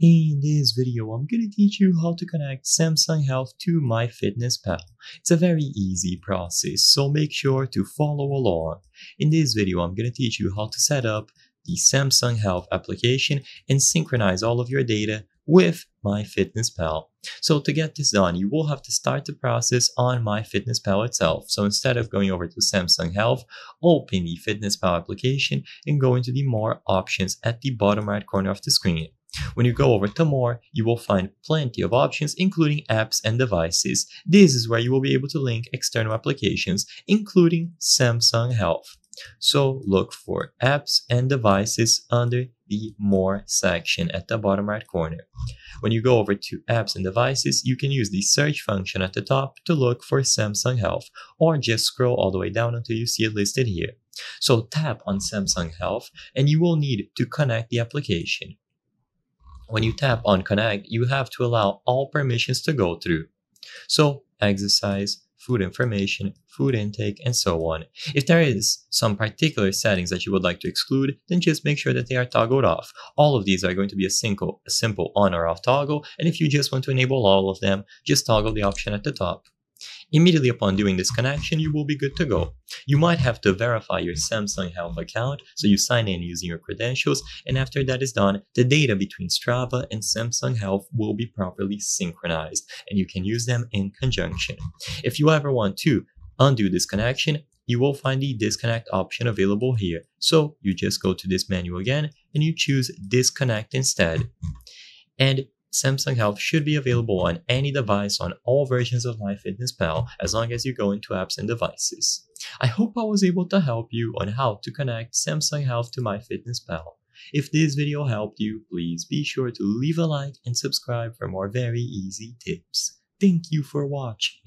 In this video, I'm going to teach you how to connect Samsung Health to MyFitnessPal. It's a very easy process, so make sure to follow along. In this video, I'm going to teach you how to set up the Samsung Health application and synchronize all of your data with MyFitnessPal. So to get this done, you will have to start the process on MyFitnessPal itself. So instead of going over to Samsung Health, open the FitnessPal application and go into the More options at the bottom right corner of the screen. When you go over to More, you will find plenty of options, including apps and devices. This is where you will be able to link external applications, including Samsung Health. So look for apps and devices under the More section at the bottom right corner. When you go over to apps and devices, you can use the search function at the top to look for Samsung Health, or just scroll all the way down until you see it listed here. So tap on Samsung Health and you will need to connect the application. When you tap on connect, you have to allow all permissions to go through. So exercise, food information, food intake, and so on. If there is some particular settings that you would like to exclude, then just make sure that they are toggled off. All of these are going to be a simple on or off toggle, and if you just want to enable all of them, just toggle the option at the top. Immediately upon doing this connection, you will be good to go. You might have to verify your Samsung Health account, so you sign in using your credentials, and after that is done, the data between Strava and Samsung Health will be properly synchronized, and you can use them in conjunction. If you ever want to undo this connection, you will find the disconnect option available here. So you just go to this menu again, and you choose disconnect instead. And Samsung Health should be available on any device on all versions of MyFitnessPal as long as you go into apps and devices. I hope I was able to help you on how to connect Samsung Health to MyFitnessPal. If this video helped you, please be sure to leave a like and subscribe for more very easy tips. Thank you for watching.